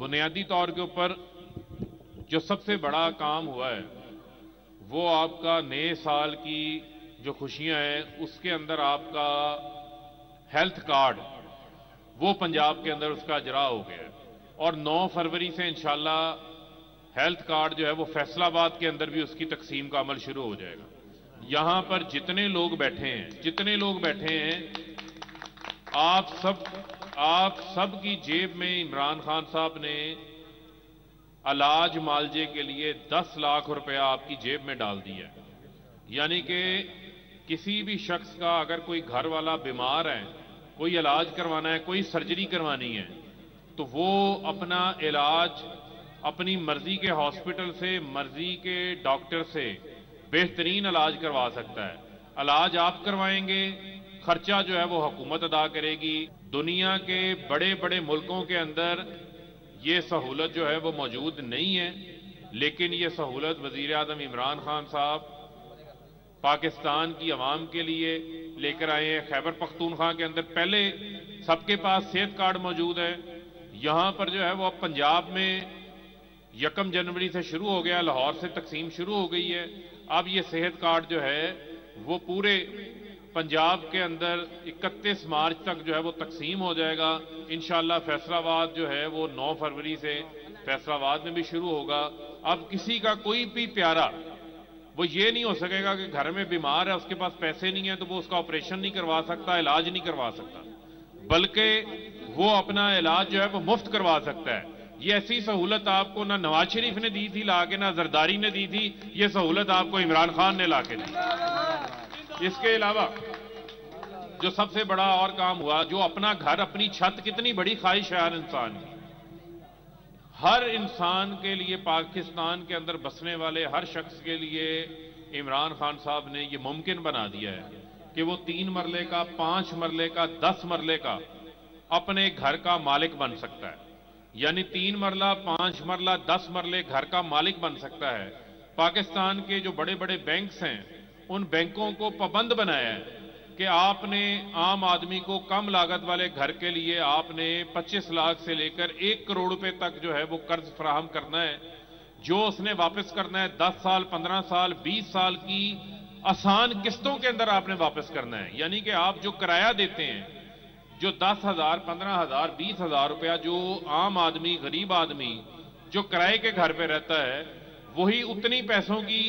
बुनियादी तौर के ऊपर जो सबसे बड़ा काम हुआ है वो आपका नए साल की जो खुशियां हैं उसके अंदर आपका हेल्थ कार्ड वो पंजाब के अंदर उसका इजरा हो गया है और 9 फरवरी से इंशाल्लाह हेल्थ कार्ड जो है वो फैसलाबाद के अंदर भी उसकी तकसीम का अमल शुरू हो जाएगा। यहाँ पर जितने लोग बैठे हैं आप सब की जेब में इमरान खान साहब ने इलाज मालजे के लिए 10 लाख रुपया आपकी जेब में डाल दिया है। यानी कि किसी भी शख्स का अगर कोई घर वाला बीमार है, कोई इलाज करवाना है, कोई सर्जरी करवानी है, तो वो अपना इलाज अपनी मर्जी के हॉस्पिटल से, मर्जी के डॉक्टर से बेहतरीन इलाज करवा सकता है। इलाज आप करवाएंगे, खर्चा जो है वो हुकूमत अदा करेगी। दुनिया के बड़े बड़े मुल्कों के अंदर ये सहूलत जो है वो मौजूद नहीं है, लेकिन ये सहूलत वज़ीर आज़म इमरान खान साहब पाकिस्तान की आवाम के लिए लेकर आए हैं। खैबर पख्तूनख्वा के अंदर पहले सबके पास सेहत कार्ड मौजूद है, यहाँ पर जो है वो अब पंजाब में 1 जनवरी से शुरू हो गया, लाहौर से तकसीम शुरू हो गई है। अब ये सेहत कार्ड जो है वो पूरे पंजाब के अंदर 31 मार्च तक जो है वो तकसीम हो जाएगा। इंशाल्लाह फैसलाबाद जो है वो 9 फरवरी से फैसलाबाद में भी शुरू होगा। अब किसी का कोई भी प्यारा वो ये नहीं हो सकेगा कि घर में बीमार है, उसके पास पैसे नहीं है, तो वो उसका ऑपरेशन नहीं करवा सकता, इलाज नहीं करवा सकता, बल्कि वो अपना इलाज जो है वो मुफ्त करवा सकता है। ये ऐसी सहूलत आपको ना नवाज शरीफ ने दी थी लाके, ना जरदारी ने दी थी, ये सहूलत आपको इमरान खान ने लाके दी। इसके अलावा जो सबसे बड़ा और काम हुआ, जो अपना घर अपनी छत, कितनी बड़ी ख्वाहिश है हर इंसान की। हर इंसान के लिए, पाकिस्तान के अंदर बसने वाले हर शख्स के लिए इमरान खान साहब ने ये मुमकिन बना दिया है कि वो 3 मरले का, 5 मरले का, 10 मरले का अपने घर का मालिक बन सकता है। यानी 3 मरला, 5 मरला, 10 मरले घर का मालिक बन सकता है। पाकिस्तान के जो बड़े बड़े बैंक्स हैं, उन बैंकों को पाबंद बनाया है कि आपने आम आदमी को कम लागत वाले घर के लिए आपने 25 लाख से लेकर 1 करोड़ रुपए तक जो है वो कर्ज फराहम करना है, जो उसने वापस करना है 10 साल, 15 साल, 20 साल की आसान किस्तों के अंदर आपने वापस करना है। यानी कि आप जो किराया देते हैं, जो 10,000, 15,000, 20,000 रुपया जो आम आदमी, गरीब आदमी जो किराए के घर पे रहता है, वही उतनी पैसों की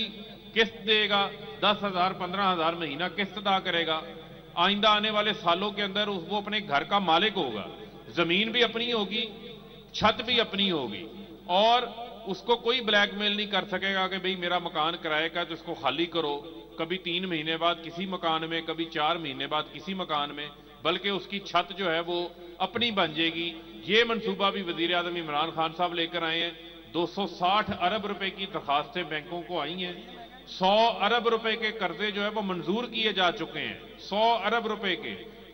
किस्त देगा, 10,000, 15,000 महीना किस्त अदा करेगा। आइंदा आने वाले सालों के अंदर वो अपने घर का मालिक होगा, जमीन भी अपनी होगी, छत भी अपनी होगी, और उसको कोई ब्लैकमेल नहीं कर सकेगा कि भाई मेरा मकान किराए का तो इसको खाली करो, कभी 3 महीने बाद किसी मकान में, कभी 4 महीने बाद किसी मकान में, बल्कि उसकी छत जो है वो अपनी बन जाएगी। ये मंसूबा भी वजीर आजम इमरान खान साहब लेकर आए हैं। 260 अरब रुपए की दरखास्तें बैंकों को आई हैं, 100 अरब रुपए के कर्जे जो है वो मंजूर किए जा चुके हैं, 100 अरब रुपए के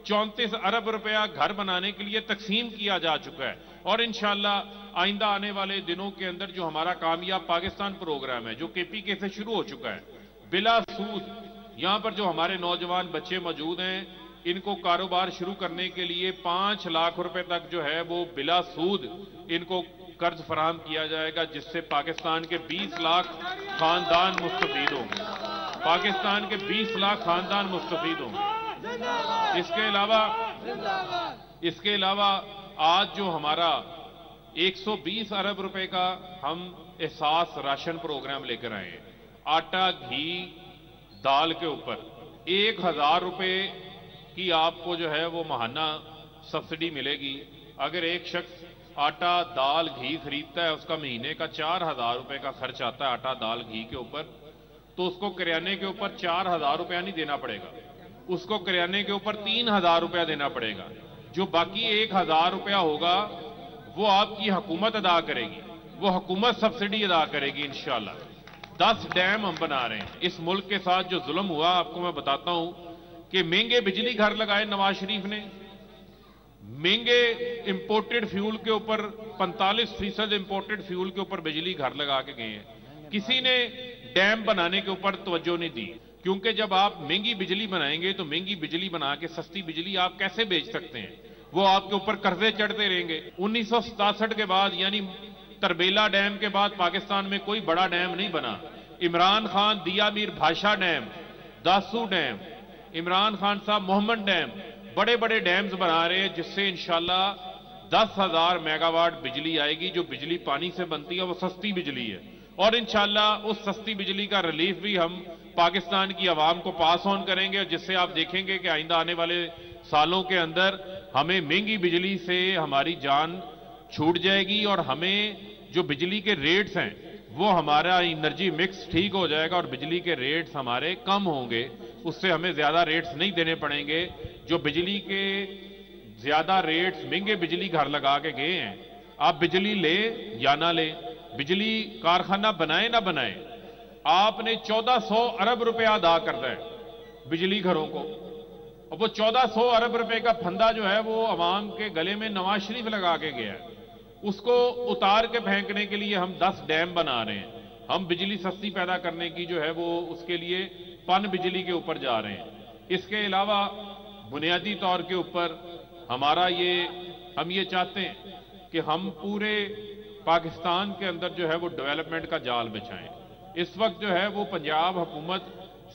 34 अरब रुपया घर बनाने के लिए तकसीम किया जा चुका है। और इंशाल्लाह आइंदा आने वाले दिनों के अंदर जो हमारा कामयाब पाकिस्तान प्रोग्राम है, जो KPK से शुरू हो चुका है, बिला सूद, यहाँ पर जो हमारे नौजवान बच्चे मौजूद हैं, इनको कारोबार शुरू करने के लिए 5 लाख रुपए तक जो है वो बिला सूद इनको कर्ज फराहम किया जाएगा, जिससे पाकिस्तान के 20 लाख खानदान मुस्तफीद होंगे, पाकिस्तान के 20 लाख खानदान मुस्तफीद होंगे। इसके अलावा आज जो हमारा 120 अरब रुपए का हम एहसास राशन प्रोग्राम लेकर आए हैं, आटा, घी, दाल के ऊपर 1,000 रुपए कि आपको जो है वो महाना सब्सिडी मिलेगी। अगर एक शख्स आटा, दाल, घी खरीदता है, उसका महीने का 4,000 रुपए का खर्च आता है आटा, दाल, घी के ऊपर, तो उसको किराने के ऊपर 4,000 रुपया नहीं देना पड़ेगा, उसको किराने के ऊपर 3,000 रुपया देना पड़ेगा। जो बाकी 1,000 रुपया होगा वो आपकी हुकूमत अदा करेगी, वो हुकूमत सब्सिडी अदा करेगी। इंशाल्लाह 10 डैम हम बना रहे हैं। इस मुल्क के साथ जो जुल्म हुआ, आपको मैं बताता हूं कि महंगे बिजली घर लगाए नवाज शरीफ ने, महंगे इंपोर्टेड फ्यूल के ऊपर 45% इंपोर्टेड फ्यूल के ऊपर बिजली घर लगा के गए हैं। किसी ने डैम बनाने के ऊपर तवज्जो नहीं दी, क्योंकि जब आप महंगी बिजली बनाएंगे तो महंगी बिजली बना के सस्ती बिजली आप कैसे बेच सकते हैं? वो आपके ऊपर कर्जे चढ़ते रहेंगे। 1967 के बाद यानी तरबेला डैम के बाद पाकिस्तान में कोई बड़ा डैम नहीं बना। इमरान खान दियामीर भाषा डैम, दासू डैम, इमरान खान साहब मोहम्मद डैम, बड़े बड़े डैम्स बना रहे हैं जिससे इंशाल्लाह 10,000 मेगावाट बिजली आएगी, जो बिजली पानी से बनती है वो सस्ती बिजली है, और इंशाल्लाह उस सस्ती बिजली का रिलीफ भी हम पाकिस्तान की आवाम को पास ऑन करेंगे, जिससे आप देखेंगे कि आइंदा आने वाले सालों के अंदर हमें महंगी बिजली से हमारी जान छूट जाएगी और हमें जो बिजली के रेट्स हैं वो हमारा एनर्जी मिक्स ठीक हो जाएगा और बिजली के रेट्स हमारे कम होंगे, उससे हमें ज़्यादा रेट्स नहीं देने पड़ेंगे। जो बिजली के ज़्यादा रेट्स महंगे बिजली घर लगा के गए हैं, आप बिजली लें या ना लें, बिजली कारखाना बनाए ना बनाए, आपने 1400 अरब रुपया अदा करना है बिजली घरों को, और वो 1400 अरब रुपए का फंदा जो है वो आवाम के गले में नवाज शरीफ लगा के गया है। उसको उतार के फेंकने के लिए हम 10 डैम बना रहे हैं, हम बिजली सस्ती पैदा करने की जो है वो उसके लिए पन बिजली के ऊपर जा रहे हैं। इसके अलावा बुनियादी तौर के ऊपर हमारा हम ये चाहते हैं कि हम पूरे पाकिस्तान के अंदर जो है वो डेवलपमेंट का जाल बिछाएं। इस वक्त जो है वो पंजाब हुकूमत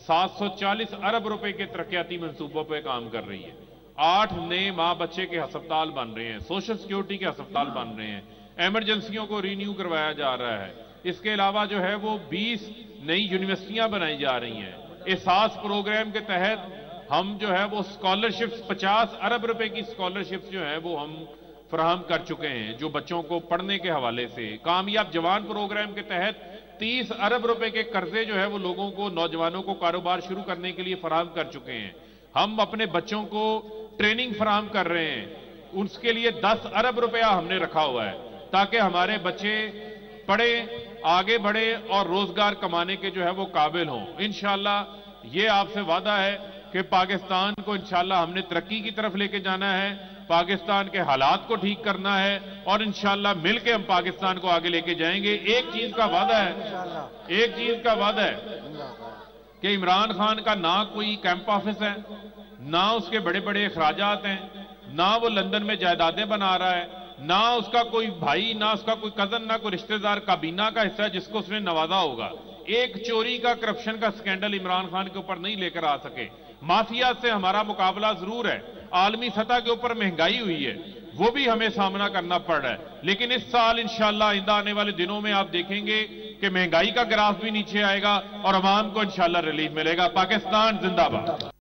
740 अरब रुपए के तरक्याती मंसूबों पर काम कर रही है। 8 नए माँ बच्चे के अस्पताल बन रहे हैं, सोशल सिक्योरिटी के अस्पताल बन रहे हैं, एमरजेंसियों को रीन्यू करवाया जा रहा है। इसके अलावा जो है वो 20 नई यूनिवर्सिटियां बनाई जा रही हैं। एहसास प्रोग्राम के तहत हम जो है वो स्कॉलरशिप्स 50 अरब रुपए की स्कॉलरशिप्स जो है वो हम फराहम कर चुके हैं, जो बच्चों को पढ़ने के हवाले से। कामयाब जवान प्रोग्राम के तहत 30 अरब रुपए के कर्जे जो है वो लोगों को, नौजवानों को कारोबार शुरू करने के लिए फराहम कर चुके हैं। हम अपने बच्चों को ट्रेनिंग फराहम कर रहे हैं, उसके लिए 10 अरब रुपया हमने रखा हुआ है ताकि हमारे बच्चे पढ़ें, आगे बढ़ें और रोजगार कमाने के जो है वो काबिल हों। इंशाल्लाह ये आपसे वादा है कि पाकिस्तान को इंशाल्लाह हमने तरक्की की तरफ लेके जाना है, पाकिस्तान के हालात को ठीक करना है और इंशाल्लाह मिलके हम पाकिस्तान को आगे लेके जाएंगे। एक चीज का वादा है कि इमरान खान का ना कोई कैंप ऑफिस है, ना उसके बड़े बड़े अखराजात हैं, ना वो लंदन में जायदादें बना रहा है, ना उसका कोई भाई, ना उसका कोई कजन, ना कोई रिश्तेदार काबीना का हिस्सा है जिसको उसने नवाजा होगा। एक चोरी का, करप्शन का स्कैंडल इमरान खान के ऊपर नहीं लेकर आ सके। माफिया से हमारा मुकाबला जरूर है, आलमी सतह के ऊपर महंगाई हुई है, वो भी हमें सामना करना पड़ रहा है, लेकिन इस साल इंशाल्लाह आइंदा आने वाले दिनों में आप देखेंगे कि महंगाई का ग्राफ भी नीचे आएगा और आवाम को इंशाल्लाह रिलीफ मिलेगा। पाकिस्तान जिंदाबाद।